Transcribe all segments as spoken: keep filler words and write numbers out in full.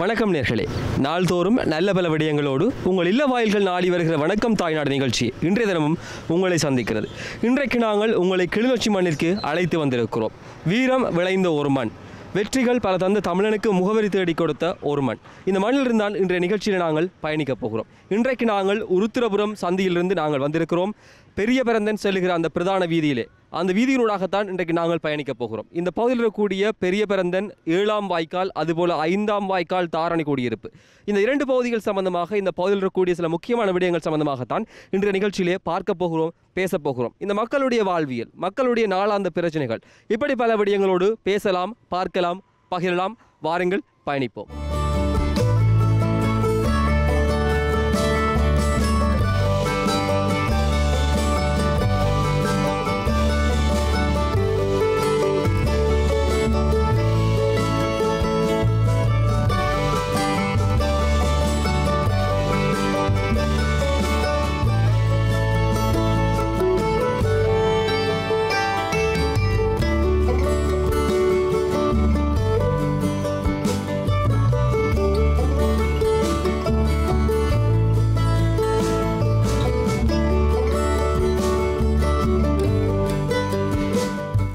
வணக்கம் நேயர்களே, நாள்தோறும் நல்ல பல விடயங்களோடு உங்கள் இல்ல வாயில்கள் நாடி வருகிற வணக்கம் தாய்நாடு நிகழ்ச்சி இன்றைய தினமும் உங்களை சந்திக்கிறது. இன்றைக்கு நாங்கள் உங்களை கிளிநொச்சி மண்ணிற்கு அழைத்து வந்திருக்கிறோம். வீரம் விளைந்த ஒரு மண், வெற்றிகள் பல தந்த தமிழனுக்கு முகவரி தேடி கொடுத்த ஒரு மண். இந்த மண்ணிலிருந்து தான் இன்றைய நிகழ்ச்சியில் நாங்கள் பயணிக்கப் போகிறோம். இன்றைக்கு நாங்கள் உருத்திரபுரம் சந்தியிலிருந்து நாங்கள் வந்திருக்கிறோம். பெரிய பரந்தன் செல்லுகிற அந்த பிரதான வீதியிலே, அந்த வீதியினூடாகத்தான் இன்றைக்கு நாங்கள் பயணிக்கப் போகிறோம். இந்த பகுதியில் இருக்கக்கூடிய பெரிய பரந்தன், ஏழாம் வாய்க்கால், அதுபோல் ஐந்தாம் வாய்க்கால், தாரணி குடியிருப்பு, இந்த இரண்டு பகுதிகள் சம்பந்தமாக, இந்த பகுதியில் இருக்கக்கூடிய சில முக்கியமான விடயங்கள் சம்பந்தமாகத்தான் இன்றைய நிகழ்ச்சியிலே பார்க்க போகிறோம், பேசப் போகிறோம். இந்த மக்களுடைய வாழ்வியல், மக்களுடைய நாளாந்த பிரச்சனைகள், இப்படி பல விடயங்களோடு பேசலாம், பார்க்கலாம், பகிரலாம். வாருங்கள், பயணிப்போம்.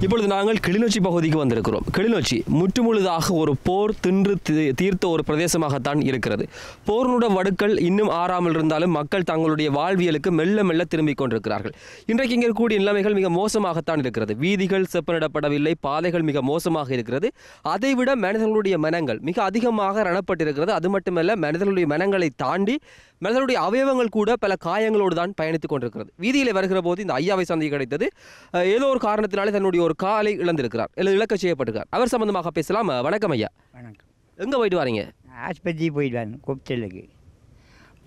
இப்பொழுது நாங்கள் கிளிநொச்சி பகுதிக்கு வந்திருக்கிறோம். கிளிநொச்சி முற்றுமுழுதாக ஒரு போர் தின்று தீர்த்த ஒரு பிரதேசமாகத்தான் இருக்கிறது. போரினுடைய வடுக்கள் இன்னும் ஆறாமல் இருந்தாலும் மக்கள் தங்களுடைய வாழ்வியலுக்கு மெல்ல மெல்ல திரும்பிக் கொண்டிருக்கிறார்கள். இன்றைக்கு இங்கே கூடிய நிலைமைகள் மிக மோசமாகத்தான் இருக்கிறது. வீதிகள் செப்பனிடப்படவில்லை, பாதைகள் மிக மோசமாக இருக்கிறது. அதைவிட மனிதர்களுடைய மனங்கள் மிக அதிகமாக ரணப்பட்டிருக்கிறது. அது மட்டுமல்ல, மனிதர்களுடைய மனங்களை தாண்டி மனிதனுடைய அவயவங்கள் கூட பல காயங்களோடு தான் பயணித்துக் கொண்டிருக்கிறது. வீதியில் வருகிற போது இந்த ஐயாவை சந்தி கிடைத்தது. ஏதோ ஒரு காரணத்தினாலே தன்னுடைய ஒரு காலை இழந்திருக்கிறார், இழக்க செய்யப்பட்டிருக்கார். அவர் சம்பந்தமாக பேசலாம். வணக்கம் ஐயா. வணக்கம். எங்கே போயிட்டு வரீங்க? ஆஸ்பத்திரி போயிட்டு வரேன். கொப்டலுக்கு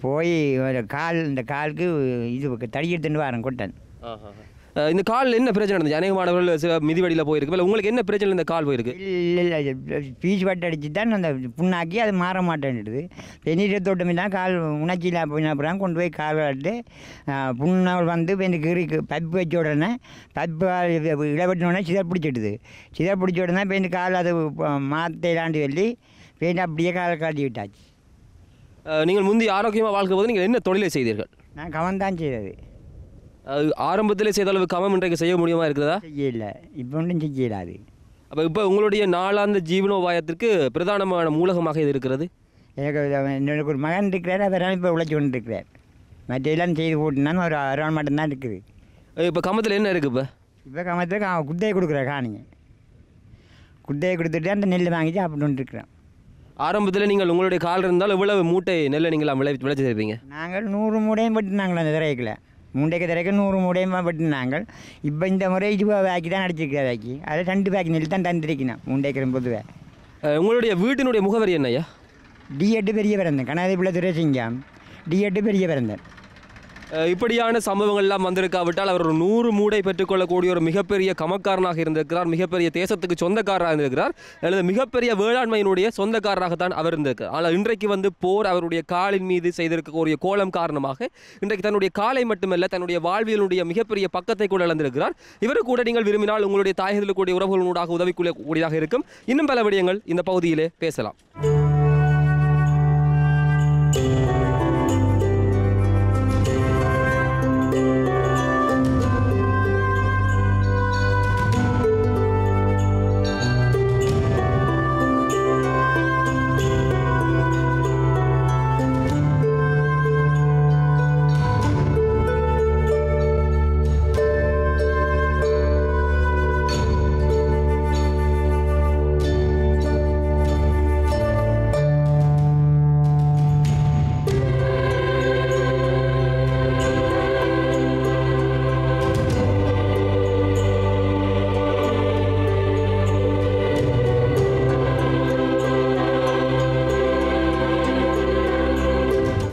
போய் ஒரு கால், இந்த காலுக்கு இது தடியெடுத்துன்னு வரேன். கொட்டன். இந்த காலில் என்ன பிரச்சனை நடந்துச்சு? அநேகமானவர்கள் சில மிதிவடியில் போயிருக்கு. உங்களுக்கு என்ன பிரச்சனை இந்த கால் போயிருக்கு? இல்லை இல்லை, பீச்சு பட்டு அடிச்சு தான் அந்த புண்ணாக்கி அது மாற மாட்டேன்டுது. பெண்ணிட்ட தோட்டமே தான் கால் உணர்ச்சியில் போய் அப்புறம் கொண்டு போய் கால் விளாட்டு புண்ணால் வந்து எனக்கு இருக்கு. பப்பு வச்ச உடனே பப்பு இடப்பட்டினோடனே சிதற் பிடிச்சிடுது. சிதற் பிடிச்ச உடனே பெண் கால் அது மாத்தலாண்டு சொல்லி பெண் அப்படியே காலை காட்டி விட்டாச்சு. நீங்கள் முந்தைய ஆரோக்கியமாக வாழ்க்கும் போது நீங்கள் என்ன தொழிலை செய்தீர்கள்? நான் கவனம் தான் செய்தது. ஆரம்பத்திலே செய்த அளவு கமம் இன்றைக்கு செய்ய முடியுமா இருக்கிறதா? இல்லை, இப்போ ஒன்றும் செய்யலாது. அப்போ இப்போ உங்களுடைய நாளாந்த ஜீவனோபாயத்திற்கு பிரதானமான மூலகமாக இது இருக்கிறது. எனக்கு எனக்கு ஒரு மகன் இருக்கிறார். அவரால் இப்போ உழைச்சி கொண்டு இருக்கிறார். மற்ற எல்லாம் செய்து போட்டுனாலும் ஒரு அறுபது மட்டும்தான் இருக்குது. இப்போ கமத்தில் என்ன இருக்குது? இப்போ இப்போ கமத்தில் குட்டையை கொடுக்குறாரு. காணிங்க குட்டையை கொடுத்துட்டு அந்த நெல் வாங்கி சாப்பிட்டு இருக்கிறேன். ஆரம்பத்தில் நீங்கள் உங்களுடைய கால் இருந்தாலும் எவ்வளவு மூட்டை நெல்லை நீங்கள் விளை விளைச்சி இருப்பீங்க? நாங்கள் நூறு மூட்டையும் பட்டு நாங்கள் அந்த திரைக்கில் மூண்டைக்கு திரைக்கு நூறு மூடையமாக பட்டு நாங்கள் இப்போ இந்த முறை இதுவாக வேக்கி தான் அடிச்சிருக்கிறேன். வேக்கி அதை ரெண்டு பேக்கி நெல் தான் தந்திருக்கணும் மூண்டைக்கு பொதுவே. உங்களுடைய வீட்டினுடைய முகவரி என்னையா? டி எட்டு பெரிய பிறந்தேன், கணாதிப்புள்ள துரைசிங்கம், டி எட்டு பெரிய பிறந்தேன். இப்படியான சம்பவங்கள்லாம் வந்திருக்காவிட்டால் அவர் ஒரு நூறு மூடை பெற்றுக்கொள்ளக்கூடிய ஒரு மிகப்பெரிய கமக்காரனாக இருந்திருக்கிறார், மிகப்பெரிய தேசத்துக்கு சொந்தக்காரராக இருந்திருக்கிறார், அல்லது மிகப்பெரிய வேளாண்மையினுடைய சொந்தக்காரராகத்தான் அவர் இருந்திருக்கார். ஆனால் இன்றைக்கு வந்து போர் அவருடைய காலின் மீது செய்திருக்கக்கூடிய கோலம் காரணமாக இன்றைக்கு தன்னுடைய காலை மட்டுமல்ல தன்னுடைய வாழ்வியலுடைய மிகப்பெரிய பக்கத்தை கூட இழந்திருக்கிறார். இவரு கூட நீங்கள் விரும்பினால் உங்களுடைய தாயகத்திலுடைய உறவுகளூடாக உதவி கூடியதாக இருக்கும். இன்னும் பல விடயங்கள் இந்த பகுதியிலே பேசலாம்.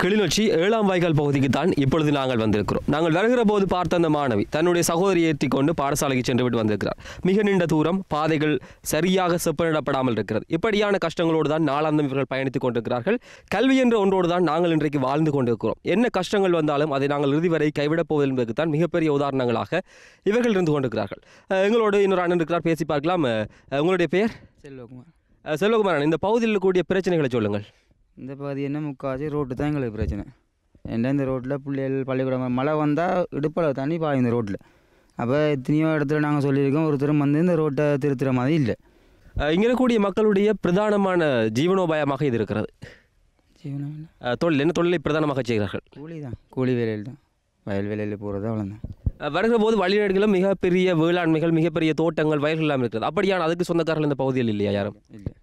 கிளிநொச்சி ஏழாம் வாய்க்கால் பகுதிக்கு தான் இப்பொழுது நாங்கள் வந்திருக்கிறோம். நாங்கள் வருகிற போது பார்த்த அந்த மாணவி தன்னுடைய சகோதரியை ஏற்றி கொண்டு பாடசாலைக்கு சென்று விட்டு வந்திருக்கிறார். மிக நீண்ட தூரம், பாதைகள் சரியாக செப்பனிடப்படாமல் இருக்கிறது. இப்படியான கஷ்டங்களோடு தான் நாளாந்தம் இவர்கள் பயணித்துக் கொண்டிருக்கிறார்கள். கல்வி என்ற ஒன்றோடு தான் நாங்கள் இன்றைக்கு வாழ்ந்து கொண்டிருக்கிறோம். என்ன கஷ்டங்கள் வந்தாலும் அதை நாங்கள் இறுதி வரை கைவிடப் போவது என்பதற்கு தான் மிகப்பெரிய உதாரணங்களாக இவர்கள் இருந்து கொண்டிருக்கிறார்கள். எங்களோடு இன்னொரு அண்ணன் இருக்கிறார், பேசி பார்க்கலாம். உங்களுடைய பெயர்? செல்வகுமார். செல்வகுமாரன், இந்த பகுதியில் கூடிய பிரச்சனைகளை சொல்லுங்கள். இந்த பகுதி என்ன முக்காசி ரோட்டு தான் எங்களுக்கு பிரச்சனை. ஏன்னா இந்த ரோட்டில் பிள்ளைகள் பள்ளிக்கூடம் மழை வந்தால் இடுப்பில் தண்ணி பாய் இந்த ரோட்டில். அப்போ எத்தனையோ இடத்துல நாங்கள் சொல்லியிருக்கோம், ஒருத்தரும் வந்து இந்த ரோட்டை திருத்துற மாதிரி இல்லை. இங்கே இருக்கக்கூடிய மக்களுடைய பிரதானமான ஜீவனோபாயமாக இது இருக்கிறது. ஜீவன தொழில், என்ன தொழிலை பிரதானமாக செய்கிறார்கள்? கூலி தான், கூலி வேலையில் தான், வயல் வேலையில் போகிறது அவ்வளோதான். வருகிற போது வழிநடுகளும் மிகப்பெரிய வேளாண்மைகள், மிகப்பெரிய தோட்டங்கள், வயல்கள் எல்லாம் இருக்கிறது. அப்படியான அதுக்கு சொந்தக்காரர்கள் இந்த பகுதியில் இல்லையா? யாரும் இல்லை,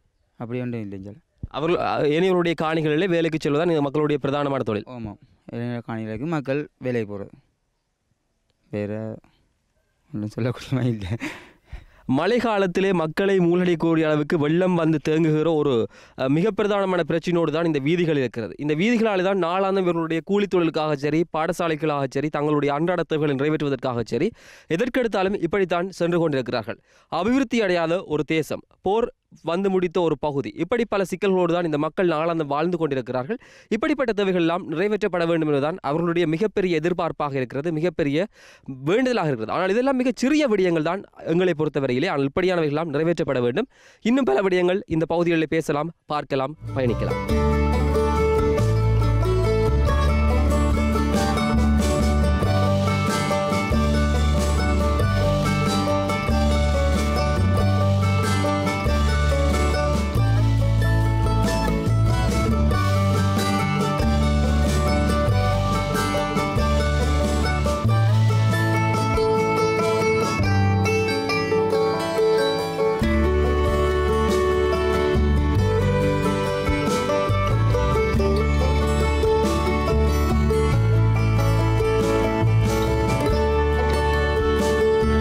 அப்படி ஒன்றும் இல்லைங்க. அவர்கள் இளைஞர்களுடைய காணிகளிலே வேலைக்கு செல்வதான் இந்த மக்களுடைய பிரதானமான தொழில். ஆமாம், இளைஞர் காணிகளுக்கு மக்கள் வேலைக்கு போகிறது, வேற ஒன்றும் சொல்லக்கூடமா இல்லை. மழை காலத்திலே மக்களை மூழ்கடிக்கூடிய அளவுக்கு வெள்ளம் வந்து தேங்குகிற ஒரு மிக பிரதானமான பிரச்சனையோடு தான் இந்த வீதிகள் இருக்கிறது. இந்த வீதிகளால் தான் நாளாந்தம் இவர்களுடைய கூலி தொழிலுக்காக சரி, பாடசாலைகளாக சரி, தங்களுடைய அன்றாட தேவைகளை நிறைவேற்றுவதற்காக சரி, எதற்கெடுத்தாலும் இப்படித்தான் சென்று கொண்டிருக்கிறார்கள். அபிவிருத்தி அடையாத ஒரு தேசம், போர் வந்து முடித்த ஒரு பகுதி, இப்படி பல சிக்கல்களோடு தான் இந்த மக்கள் நாளாந்தம் வாழ்ந்து கொண்டிருக்கிறார்கள். இப்படிப்பட்ட தேவைகள் எல்லாம் நிறைவேற்றப்பட வேண்டும் என்பதுதான் அவர்களுடைய மிகப்பெரிய எதிர்பார்ப்பாக இருக்கிறது, மிகப்பெரிய வேண்டுதலாக இருக்கிறது. ஆனால் இதெல்லாம் மிகச் சிறிய விடயங்கள் தான் எங்களை பொறுத்தவரையிலே. ஆனால் இப்படியானவைகளாம் நிறைவேற்றப்பட வேண்டும். இன்னும் பல விடயங்கள் இந்த பகுதிகளில் பேசலாம், பார்க்கலாம், பயணிக்கலாம்.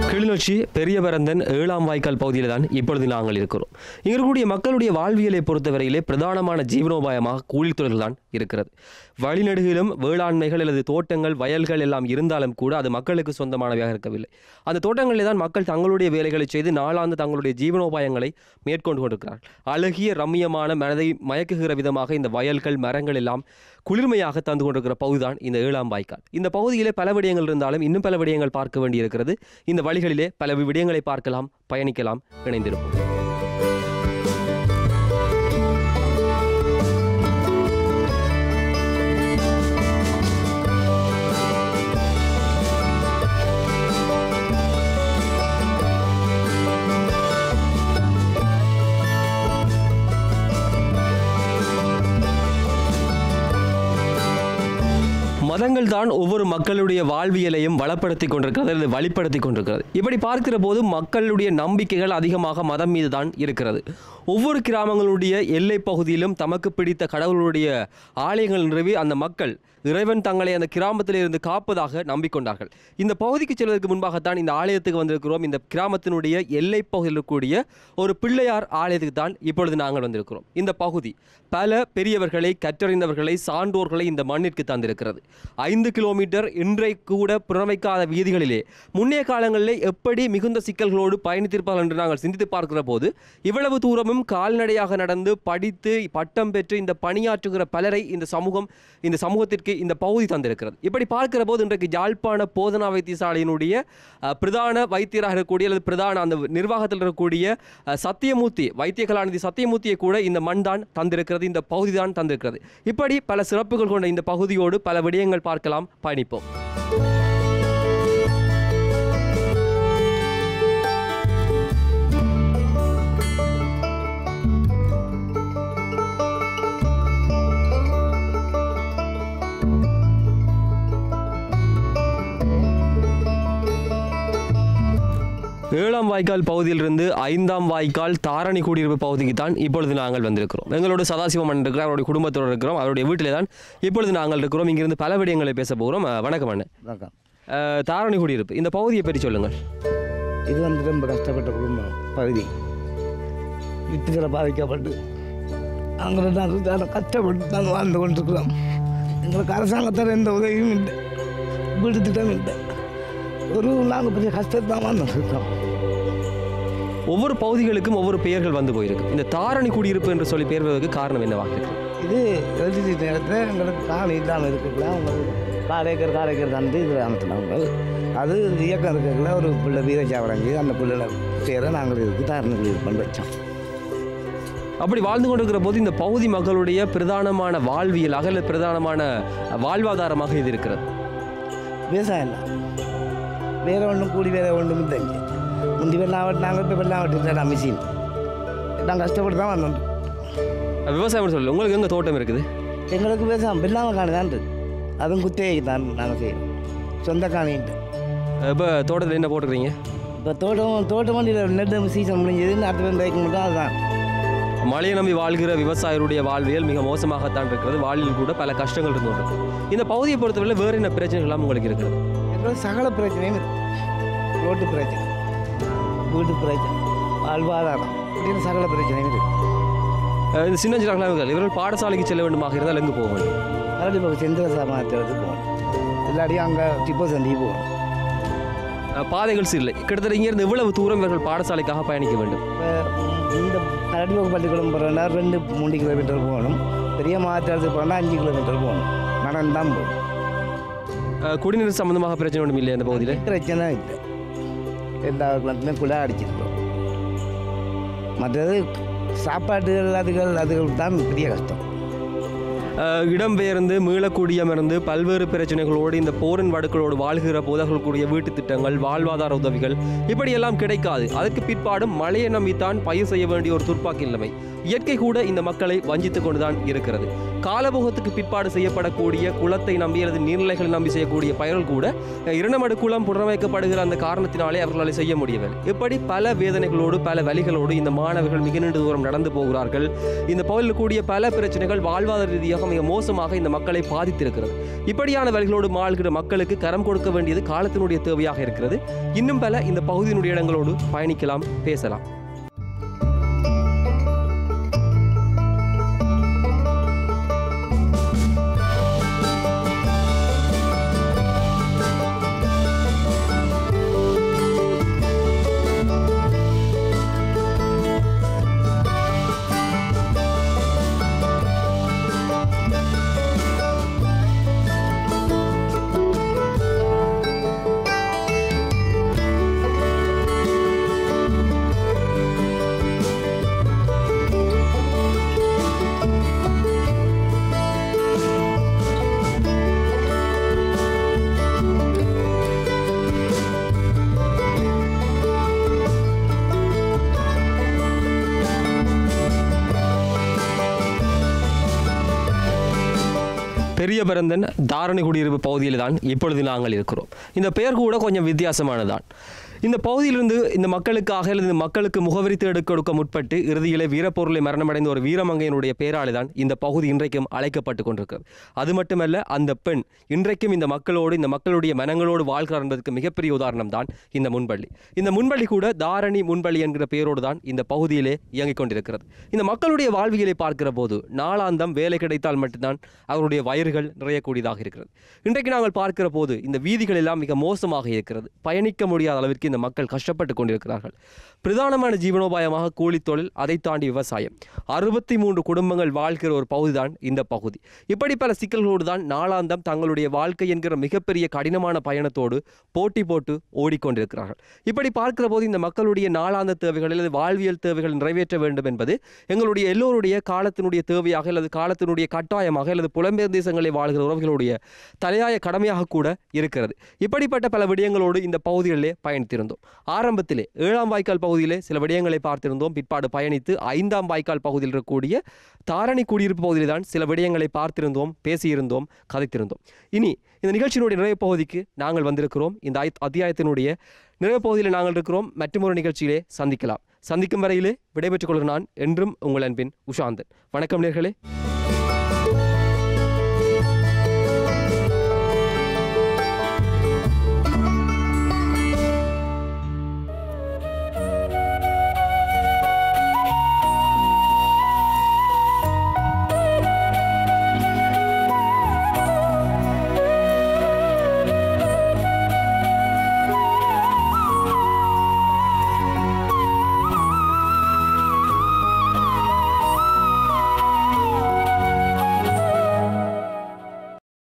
கிளிநொச்சி பெரியபரந்தன் ஏழாம் வாய்க்கால் பகுதியில் தான் இப்பொழுது நாங்கள் இருக்கிறோம். இங்கக்கூடிய மக்களுடைய வாழ்வியலை பொறுத்தவரையிலே பிரதானமான ஜீவனோபாயமாக கூலித்தொழில்கள் தான் இருக்கிறது. வழிநடுகிலும் வேளாண்மைகள் அல்லது தோட்டங்கள், வயல்கள் எல்லாம் இருந்தாலும் கூட அது மக்களுக்கு சொந்தமானவையாக இருக்கவில்லை. அந்த தோட்டங்களிலே தான் மக்கள் தங்களுடைய வேலைகளை செய்து நாளாந்து தங்களுடைய ஜீவனோபாயங்களை மேற்கொண்டு கொண்டிருக்கிறார்கள். அழகிய ரம்மியமான மனதை மயக்குகிற விதமாக இந்த வயல்கள், மரங்கள் எல்லாம் குளிர்மையாக தந்து கொண்டிருக்கிற பகுதிதான் இந்த ஏழாம் வாய்க்கால். இந்த பகுதியிலே பல விடயங்கள் இருந்தாலும் இன்னும் பல விடயங்கள் பார்க்க வேண்டியிருக்கிறது. இந்த வழிகளிலே பல விடயங்களை பார்க்கலாம், பயணிக்கலாம், இணைந்திருப்போம். மதங்கள் தான் ஒவ்வொரு மக்களுடைய வாழ்வியலையும் வளப்படுத்தி கொண்டிருக்கிறது அல்லது வழிப்படுத்தி கொண்டிருக்கிறது. இப்படி பார்க்கிற போது மக்களுடைய நம்பிக்கைகள் அதிகமாக மதம் மீது தான் இருக்கிறது. ஒவ்வொரு கிராமங்களுடைய எல்லை பகுதியிலும் தமக்கு பிடித்த கடவுளுடைய ஆலயங்கள் நிறுவி அந்த மக்கள் இறைவன் தங்களை அந்த கிராமத்திலிருந்து காப்பதாக நம்பிக்கொண்டார்கள். இந்த பகுதிக்கு செல்வதற்கு முன்பாகத்தான் இந்த ஆலயத்துக்கு வந்திருக்கிறோம். இந்த கிராமத்தினுடைய எல்லை பகுதியில் இருக்கக்கூடிய ஒரு பிள்ளையார் ஆலயத்துக்கு தான் இப்பொழுது நாங்கள் வந்திருக்கிறோம். இந்த பகுதி பல பெரியவர்களை, கற்றறிந்தவர்களை, சான்றோர்களை இந்த மண்ணிற்கு தந்திருக்கிறது. ஐந்து கிலோமீட்டர் இன்றை கூட புறமைக்காத வீதிகளிலே முன்னைய காலங்களிலே எப்படி மிகுந்த சிக்கல்களோடு பயணித்திருப்பார்கள் என்று நாங்கள் சிந்தித்து பார்க்கிற போது, இவ்வளவு தூரமும் கால்நடையாக நடந்து படித்து பட்டம் பெற்று இந்த பணியாற்றுகிற பலரை இந்த சமூகம், இந்த சமூகத்திற்கு இந்த பகுதி தந்திருக்கிறது. இப்படி பார்க்கிற போது இன்றைக்கு யாழ்ப்பாண போதனா வைத்தியசாலையினுடைய பிரதான வைத்தியராக இருக்கக்கூடிய அல்லது பிரதான அந்த நிர்வாகத்தில் இருக்கக்கூடிய சத்தியமூர்த்தி, வைத்திய கலாநிதி சத்தியமூர்த்தியை கூட இந்த மண் தான் தந்திருக்கிறது, இந்த பகுதி தான் தந்திருக்கிறது. இப்படி பல சிறப்புகள் கொண்ட இந்த பகுதியோடு பல விடயங்கள் பார்க்கலாம், பயணிப்போம். ஏழாம் வாய்க்கால் பகுதியிலிருந்து ஐந்தாம் வாய்க்கால் தாரணி குடியிருப்பு பகுதிக்கு தான் இப்பொழுது நாங்கள் வந்திருக்கிறோம். எங்களோட சதாசிவமன் இருக்கிறோம், அவருடைய குடும்பத்தோடு இருக்கிறோம், அவருடைய வீட்டிலே தான் இப்பொழுது நாங்கள் இருக்கிறோம். இங்கிருந்து பல விடயங்களை பேச போகிறோம். வணக்கம் அண்ணன். வணக்கம். தாரணி குடியிருப்பு, இந்த பகுதியை பற்றி சொல்லுங்கள். இது வந்து ரொம்ப கஷ்டப்பட்ட குடும்பம் பகுதி, வித்துக்களை பாதிக்கப்பட்டு அங்கே கஷ்டப்பட்டு நாங்கள் வாழ்ந்து கொண்டிருக்கிறோம். எங்களுக்கு அரசாங்கத்தால் எந்த உதவியும் இல்லை, வீடு திட்டம் இல்லை, ஒரு நாங்கள் பற்றி கஷ்டத்தான் வாழ்ந்துருக்கோம். ஒவ்வொரு பகுதிகளுக்கும் ஒவ்வொரு பெயர்கள் வந்து போயிருக்கு. இந்த தாரணி குடியிருப்பு என்று சொல்லி பெயர்வதற்கு காரணம் என்னவாக இருக்கு? இது எழுதி நேரத்தில் எங்களுக்கு காணி இல்லாமல் இருக்குங்களா, உங்களுக்கு காலேக்கர் காலேக்கர் தந்து இதில் அனுப்பினாங்க. அது இயக்கம் இருக்கிறதுல ஒரு பிள்ளை வீரச்சாவரஞ்சி அந்த பிள்ளைகளை பேரை நாங்கள் இதுக்கு தாரணி குடியிருப்புன்னு வச்சோம். அப்படி வாழ்ந்து கொண்டிருக்கிற போது இந்த பகுதி மக்களுடைய பிரதானமான வாழ்வியல் அகல பிரதானமான வாழ்வாதாரமாக இது இருக்கிறது. விவசாயம் தான், வேற ஒன்றும் கூடி வேற ஒன்றும் இல்லை. முந்தி வெள்ளம் ஆகட்டாங்க, இப்போ வெள்ளம் ஆகட்டு மிஷின் நாங்கள் கஷ்டப்பட்டு தான் வந்தோம். விவசாயம் சொல்லல, உங்களுக்கு எங்கே தோட்டம் இருக்குது? எங்களுக்கு விவசாயம் வெள்ளாமல் காணி தான், அதுவும் குத்தகைக்கு தான் நாங்கள் செய்யணும், சொந்த காணின்ட்டு. இப்போ தோட்டத்தில் என்ன போட்டுக்கிறீங்க? இப்போ தோட்டம் தோட்டமாக நெல் சீசன் முடிஞ்சது, அடுத்த பேர் தைக்க முடியும். அதுதான் மழையை நம்பி வாழ்கிற விவசாயிகளுடைய வாழ்வியல் மிக மோசமாகத்தான் இருக்கிறது. வாழ்வில் கூட பல கஷ்டங்கள் இருந்துகிட்டு இருக்குது. இந்த பகுதியை பொறுத்தவரை வேறு என்ன பிரச்சனைகள்லாம் உங்களுக்கு இருக்குது? சகல பிரச்சனையும் இருக்குது, ரோட்டு பிரச்சனை, வீட்டு பிரச்சனை, வாழ்வாதாரம் அப்படின்னு சகல பிரச்சனையும் இருக்குது. இந்த சின்ன சின்ன கிழமைகள் இவர்கள் பாடசாலைக்கு செல்ல வேண்டுமாக இருந்தால் எங்கே போக வேண்டும்? அதோடைய இப்போ செந்திர சாமானத்தை வந்து போகணும், எல்லாரையும் அங்கே டிப்போ சந்தி போகணும். பாதைகள் சீர்லை கிட்டத்தட்ட இங்கேருந்து எவ்வளவு தூரம் இவர்கள் பாடசாலைக்காக பயணிக்க வேண்டும்? இந்த நடுவோக்கு பள்ளிக்கூடம் போகிறோன்னா ரெண்டு மூணு கிலோமீட்டர் போகணும், பெரிய மாவட்டத்துக்கு போனால் அஞ்சு கிலோமீட்டர் போகணும், நடந்தான் போகணும். குடிநீர் சம்மந்தமாக பிரச்சனை ஒன்றும் இல்லை இந்த பகுதியில்? பிரச்சனை இல்லை, எல்லா குளத்துமே குழா அடிச்சிருக்கோம். மற்றது சாப்பாட்டு அதுகள் அதுகள் தான் பெரிய கஷ்டம். இடம்பெயர்ந்து மீளக்கூடியமிருந்து பல்வேறு பிரச்சனைகளோடு இந்த போரின் வடுக்களோடு வாழ்கிற போதர்களுக்குரிய வீட்டு திட்டங்கள், வாழ்வாதார உதவிகள் இப்படியெல்லாம் கிடைக்காது. அதற்கு பிற்பாடும் மழையை நம்பித்தான் பயிர் செய்ய வேண்டிய ஒரு துர்ப்பாக்கி நிலைமை. இயற்கை கூட இந்த மக்களை வஞ்சித்து கொண்டுதான் இருக்கிறது. காலபோகத்துக்கு பிற்பாடு செய்யப்படக்கூடிய குளத்தை நம்பி அல்லது நீர்நிலைகளை நம்பி செய்யக்கூடிய பயிர்கள் கூட இரண்டமடு குளம் புனரமைக்கப்படுகிற அந்த காரணத்தினாலே அவர்களால் செய்ய முடியவில்லை. இப்படி பல வேதனைகளோடு பல வழிகளோடு இந்த மாணவர்கள் மிக நீண்ட தூரம் நடந்து போகிறார்கள். இந்த பகுதியில் கூடிய பல பிரச்சனைகள் வாழ்வாதார ரீதியாக மிக மோசமாக இந்த மக்களை பாதித்திருக்கிறது. இப்படியான வழிகளோடு வாழ்கிற மக்களுக்கு கரம் கொடுக்க வேண்டியது காலத்தினுடைய தேவையாக இருக்கிறது. இன்னும் பல இந்த பகுதியினுடைய இடங்களோடு பயணிக்கலாம், பேசலாம். பெரிய பரந்தன் தாரணை குடியிருப்பு பகுதியில் தான் இப்பொழுது நாங்கள் இருக்கிறோம். இந்த பெயர் கூட கொஞ்சம் வித்தியாசமானதான். இந்த பகுதியிலிருந்து இந்த மக்களுக்காக அல்லது மக்களுக்கு முகவரி தேடு கொடுக்க முற்பட்டு இறுதியிலே வீரப்பொருளை மரணமடைந்த ஒரு வீரமங்கையினுடைய பெயராலே தான் இந்த பகுதி இன்றைக்கும் அழைக்கப்பட்டு கொண்டிருக்கிறது. அது மட்டுமல்ல, அந்த பெண் இன்றைக்கும் இந்த மக்களோடு இந்த மக்களுடைய மனங்களோடு வாழ்கிறார் என்பதற்கு மிகப்பெரிய உதாரணம் தான் இந்த முன்பள்ளி. இந்த முன்பள்ளி கூட தாரணி முன்பள்ளி என்கிற பெயரோடு தான் இந்த பகுதியிலே இயங்கிக் கொண்டிருக்கிறது. இந்த மக்களுடைய வாழ்வியலை பார்க்கிற போது நாளாந்தம் வேலை கிடைத்தால் மட்டும்தான் அவருடைய வயிறுகள் நிறையக்கூடியதாக இருக்கிறது. இன்றைக்கு நாங்கள் பார்க்கிற போது இந்த வீதிகள் எல்லாம் மிக மோசமாக இருக்கிறது. பயணிக்க முடியாத அளவிற்கு இந்த மக்கள் கஷ்டப்பட்டு கொண்டிருக்கிறார்கள். பிரதானமான ஜீவனோபாயமாக கூலி தொழில், அதை தாண்டி விவசாயம். அறுபத்தி மூன்று குடும்பங்கள் வாழ்கிற ஒரு பகுதிதான் இந்த பகுதி. இப்படி பல சிக்கல்களோடு தான் நாளாந்தம் தங்களுடைய வாழ்க்கை என்கிற மிகப்பெரிய கடினமான பயணத்தோடு போட்டி போட்டு ஓடிக்கொண்டிருக்கிறார்கள். இப்படி பார்க்கிற போது இந்த மக்களுடைய நாளாந்த தேவைகள் அல்லது வாழ்வியல் தேவைகள் நிறைவேற்ற வேண்டும் என்பது எங்களுடைய எல்லோருடைய காலத்தினுடைய தேவையாக அல்லது காலத்தினுடைய கட்டாயமாக அல்லது புலம்பெயர் தேசங்களில் வாழ்கிற உறவுகளுடைய தலையாய கடமையாக கூட இருக்கிறது. இப்படிப்பட்ட பல விடயங்களோடு இந்த பகுதிகளிலே பயணித்திருக்கிறது. ஆரம்பத்திலே ஏழாம் வாய்க்கால் பகுதியிலே சில விடயங்களை பார்த்திருந்தோம். பிற்பாடு பயணித்து ஐந்தாம் வாய்க்கால் பகுதியில் இருக்கக்கூடிய தாரணி குடியிருப்பு பகுதியில் தான் சில விடயங்களை பார்த்திருந்தோம், பேசியிருந்தோம், கதைத்திருந்தோம். இனி இந்த நிகழ்ச்சியினுடைய நிறைவு பகுதிக்கு நாங்கள் வந்திருக்கிறோம். இந்த அத்தியாயத்தினுடைய நிறைவு பகுதியில் நாங்கள் இருக்கிறோம். மற்றொரு நிகழ்ச்சியிலே சந்திக்கலாம். சந்திக்கும் வரையிலே விடைபெற்றுக் கொள்கிறேன். நான் என்றும் உங்கள் அன்பின் உஷாந்தன். வணக்கம் நேயர்களே.